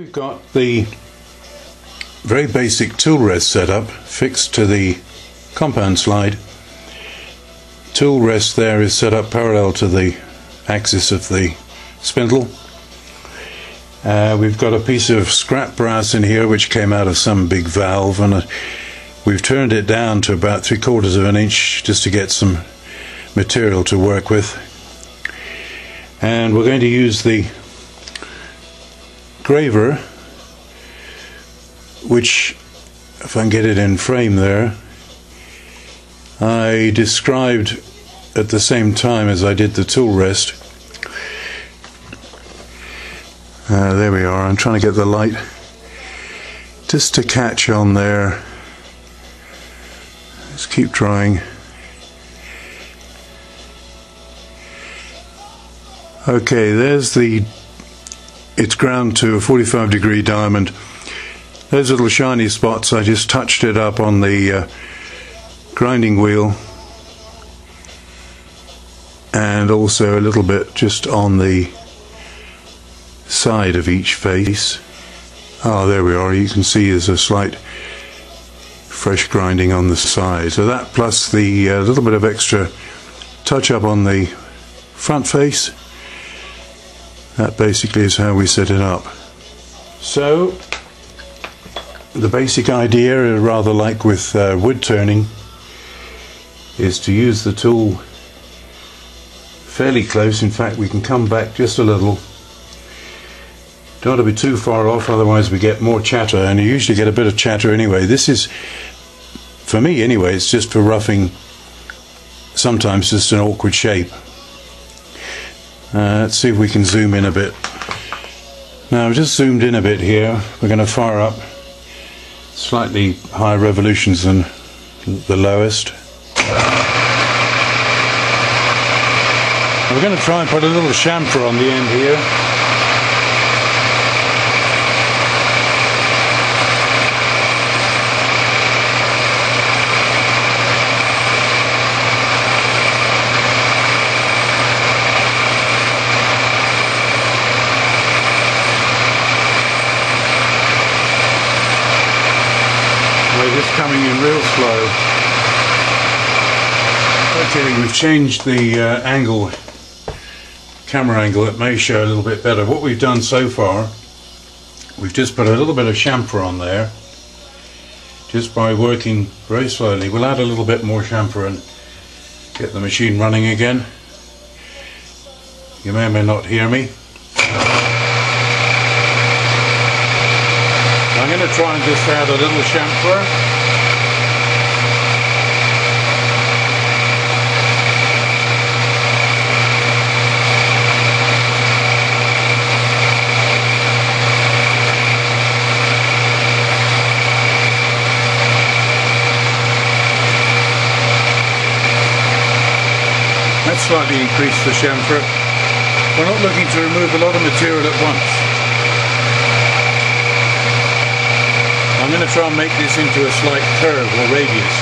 we've got the very basic tool rest setup fixed to the compound slide. Tool rest there is set up parallel to the axis of the spindle. We've got a piece of scrap brass in here which came out of some big valve, and we've turned it down to about 3/4 of an inch just to get some material to work with. And we're going to use the graver, which, if I can get it in frame there, I described at the same time as I did the tool rest. There we are. I'm trying to get the light just to catch on there. Let's keep trying. Okay, there's the, it's ground to a 45 degree diamond. Those little shiny spots, I just touched it up on the grinding wheel, and also a little bit just on the side of each face. Ah, there we are. You can see there's a slight fresh grinding on the side. So that plus the little bit of extra touch up on the front face, that basically is how we set it up. So the basic idea, rather like with wood turning, is to use the tool fairly close. In fact, we can come back just a little. Don't want to be too far off, otherwise we get more chatter, and you usually get a bit of chatter anyway. This is, for me anyway, it's just for roughing, sometimes just an awkward shape. Let's see if we can zoom in a bit. Now, I've just zoomed in a bit here. We're going to fire up slightly higher revolutions than the lowest. We're going to try and put a little chamfer on the end here. We're just coming in real slow. Okay, we've changed the angle, camera angle. It may show a little bit better. What we've done so far, we've just put a little bit of chamfer on there, just by working very slowly. We'll add a little bit more chamfer and get the machine running again. You may or may not hear me. I'm going to try and just add a little chamfer. Slightly increase the chamfer. We're not looking to remove a lot of material at once. I'm going to try and make this into a slight curve or radius.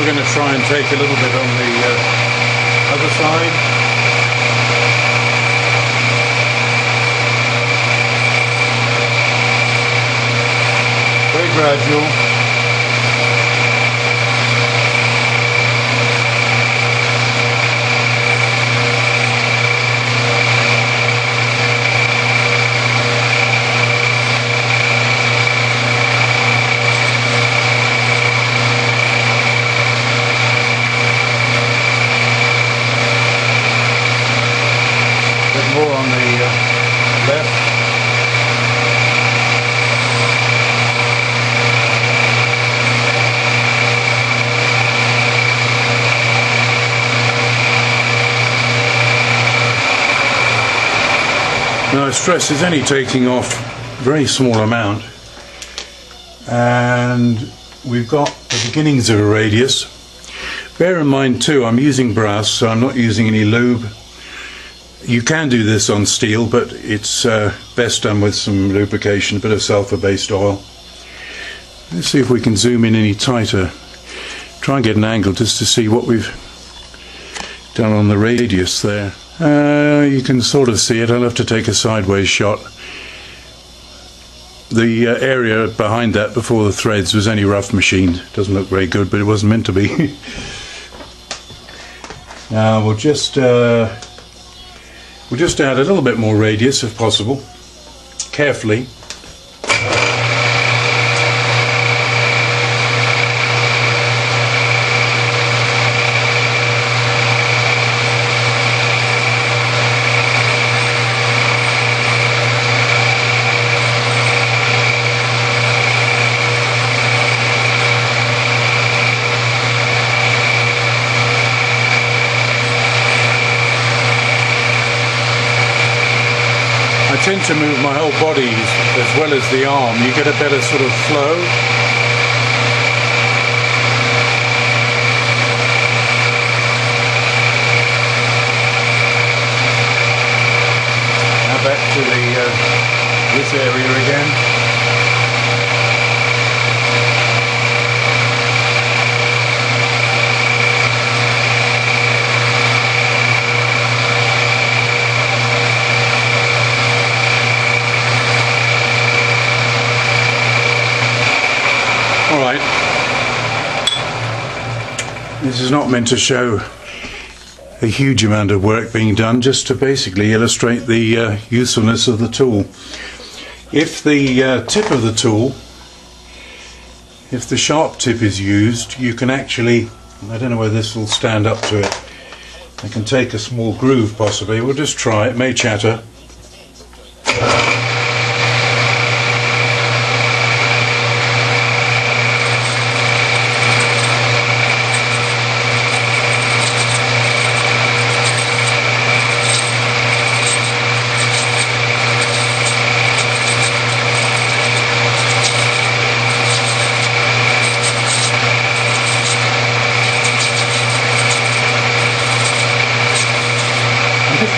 I'm going to try and take a little bit on the other side. Very gradual. Now, stress is only taking off a very small amount, and we've got the beginnings of a radius. Bear in mind too, I'm using brass, so I'm not using any lube. You can do this on steel, but it's best done with some lubrication, a bit of sulfur-based oil. Let's see if we can zoom in any tighter. Try and get an angle just to see what we've done on the radius there. You can sort of see it. I'll have to take a sideways shot. The area behind that before the threads was only rough machined. Doesn't look very good, but it wasn't meant to be. Now we'll just add a little bit more radius if possible, carefully. I tend to move my whole body as well as the arm. You get a better sort of flow. Now back to the this area again. This is not meant to show a huge amount of work being done, just to basically illustrate the usefulness of the tool. If the tip of the tool, if the sharp tip is used, you can actually, I don't know whether this will stand up to it, I can take a small groove possibly, we'll just try, it may chatter.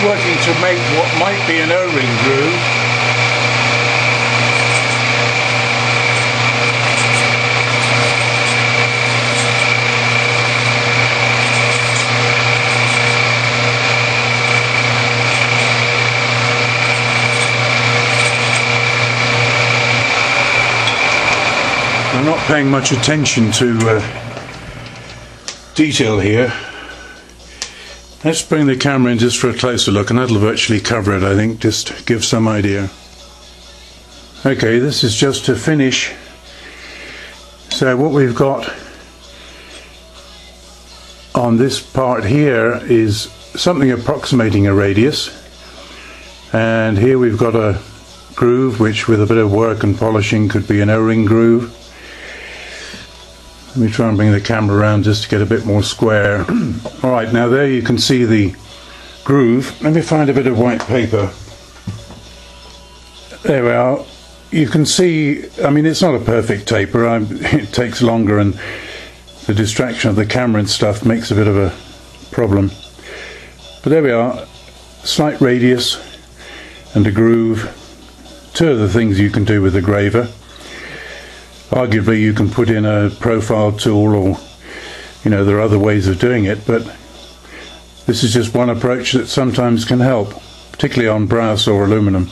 Working to make what might be an O-ring groove. I'm not paying much attention to detail here. Let's bring the camera in just for a closer look, and that'll virtually cover it, I think, just to give some idea. Okay, this is just to finish. So what we've got on this part here is something approximating a radius, and here we've got a groove which with a bit of work and polishing could be an O-ring groove. Let me try and bring the camera around just to get a bit more square. Alright, now there you can see the groove. Let me find a bit of white paper. There we are. You can see, I mean, it's not a perfect taper. It takes longer, and the distraction of the camera and stuff makes a bit of a problem. But there we are. Slight radius and a groove. Two of the things you can do with the graver. Arguably you can put in a profile tool, or you know, there are other ways of doing it, but this is just one approach that sometimes can help, particularly on brass or aluminum.